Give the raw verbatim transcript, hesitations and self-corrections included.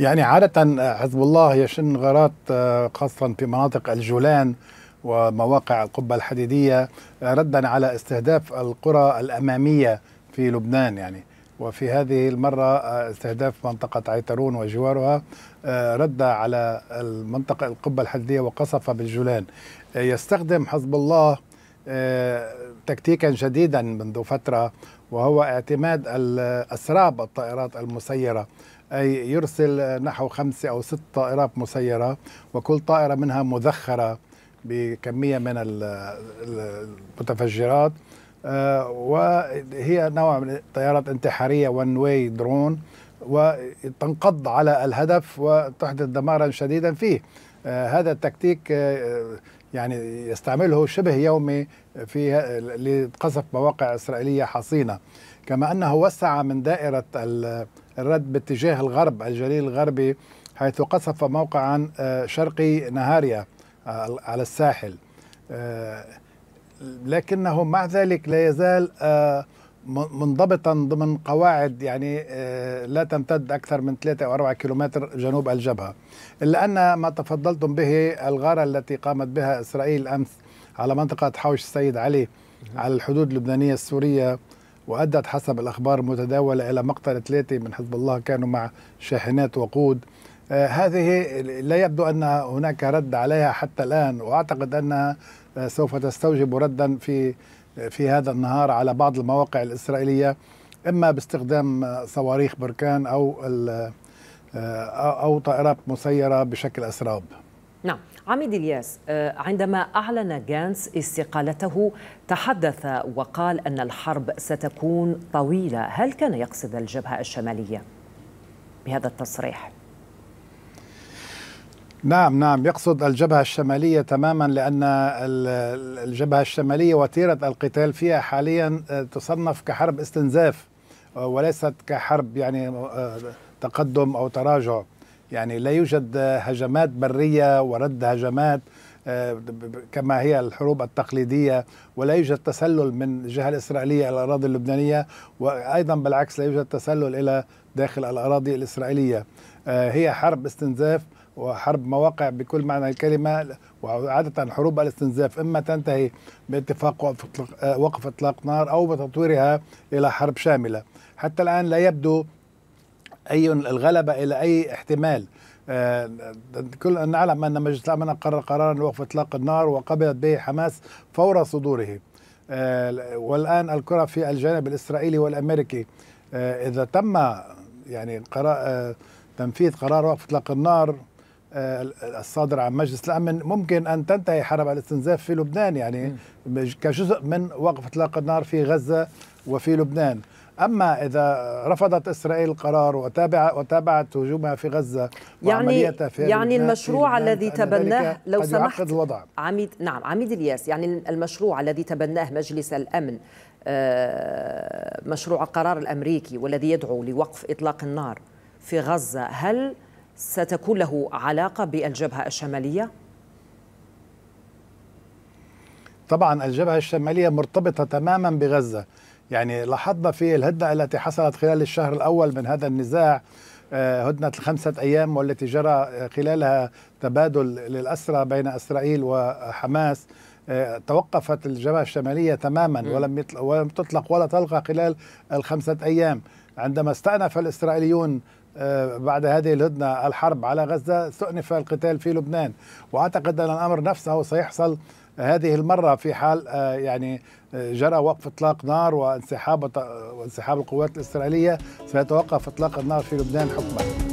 يعني عادة حزب الله يشن غارات خاصة في مناطق الجولان ومواقع القبة الحديدية ردا على استهداف القرى الأمامية في لبنان، يعني وفي هذه المرة استهداف منطقة عيترون وجوارها رد على المنطقة القبة الحديدية وقصف بالجولان. يستخدم حزب الله تكتيكا جديدا منذ فترة وهو اعتماد الأسراب الطائرات المسيرة، أي يرسل نحو خمسة أو ست طائرات مسيرة وكل طائرة منها مذخرة بكمية من المتفجرات، وهي نوع من الطيارات انتحارية وان واي درون، وتنقض على الهدف وتحدث دمارا شديدا فيه. هذا التكتيك يعني يستعمله شبه يومي في لقصف مواقع إسرائيلية حصينة، كما أنه وسع من دائرة الرد باتجاه الغرب الجليل الغربي، حيث قصف موقعا شرقي نهاريا على الساحل، لكنه مع ذلك لا يزال منضبطا ضمن قواعد يعني لا تمتد أكثر من ثلاثة أو أربعة كيلومتر جنوب الجبهة. إلا أن ما تفضلتم به الغارة التي قامت بها إسرائيل أمس على منطقة حوش السيد علي على الحدود اللبنانية السورية، وأدت حسب الأخبار المتداولة إلى مقتل ثلاثة من حزب الله كانوا مع شاحنات وقود، هذه لا يبدو أن هناك رد عليها حتى الآن، وأعتقد أنها سوف تستوجب ردا في في هذا النهار على بعض المواقع الإسرائيلية، إما باستخدام صواريخ بركان أو أو طائرات مسيرة بشكل أسراب. نعم عميد إلياس، عندما أعلن غانتس استقالته تحدث وقال أن الحرب ستكون طويلة، هل كان يقصد الجبهة الشمالية بهذا التصريح؟ نعم نعم يقصد الجبهة الشمالية تماما، لأن الجبهة الشمالية وتيرة القتال فيها حاليا تصنف كحرب استنزاف وليست كحرب يعني تقدم أو تراجع، يعني لا يوجد هجمات برية ورد هجمات كما هي الحروب التقليدية، ولا يوجد تسلل من الجهة الإسرائيلية إلى الأراضي اللبنانية، وأيضا بالعكس لا يوجد تسلل إلى داخل الأراضي الإسرائيلية. هي حرب استنزاف وحرب مواقع بكل معنى الكلمة، وعادة حروب الاستنزاف إما تنتهي باتفاق وقف إطلاق نار أو بتطويرها إلى حرب شاملة. حتى الآن لا يبدو أي الغلبة إلى أي احتمال. كلنا نعلم أن مجلس الأمن قرر قرارا لوقف إطلاق النار وقبلت به حماس فور صدوره، والآن الكرة في الجانب الإسرائيلي والأمريكي. إذا تم يعني قرار تنفيذ قرار وقف إطلاق النار الصادر عن مجلس الأمن، ممكن أن تنتهي حرب الاستنزاف في لبنان يعني كجزء من وقف إطلاق النار في غزة وفي لبنان. أما إذا رفضت إسرائيل القرار وتابع وتابعت هجومها في غزة يعني في يعني المشروع الذي تبناه لو سمحت الوضع. عميد نعم عميد إلياس، يعني المشروع الذي تبناه مجلس الأمن مشروع القرار الأمريكي والذي يدعو لوقف إطلاق النار في غزة، هل ستكون له علاقة بالجبهة الشمالية؟ طبعا الجبهة الشمالية مرتبطة تماما بغزة، يعني لاحظنا في الهدنة التي حصلت خلال الشهر الأول من هذا النزاع، هدنة الخمسة أيام والتي جرى خلالها تبادل للأسرى بين إسرائيل وحماس، توقفت الجبهة الشمالية تماما ولم ولم تطلق ولا طلقة خلال الخمسة أيام. عندما استأنف الإسرائيليون بعد هذه الهدنة الحرب على غزة استأنف القتال في لبنان، وأعتقد أن الأمر نفسه سيحصل هذه المرة في حال يعني جرى وقف إطلاق نار وانسحاب وانسحاب القوات الإسرائيلية، سيتوقف إطلاق النار في لبنان حكما.